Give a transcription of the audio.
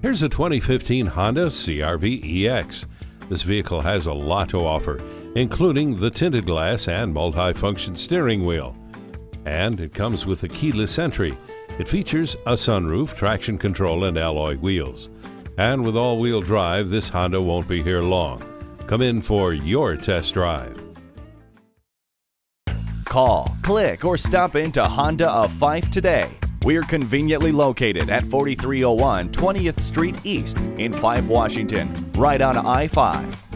Here's a 2015 Honda CR-V EX. This vehicle has a lot to offer, including the tinted glass and multi-function steering wheel. And it comes with a keyless entry. It features a sunroof, traction control, and alloy wheels. And with all-wheel drive, this Honda won't be here long. Come in for your test drive. Call, click, or stop into Honda of Fife today. We're conveniently located at 4301 20th Street East in Fife, Washington, right on I-5.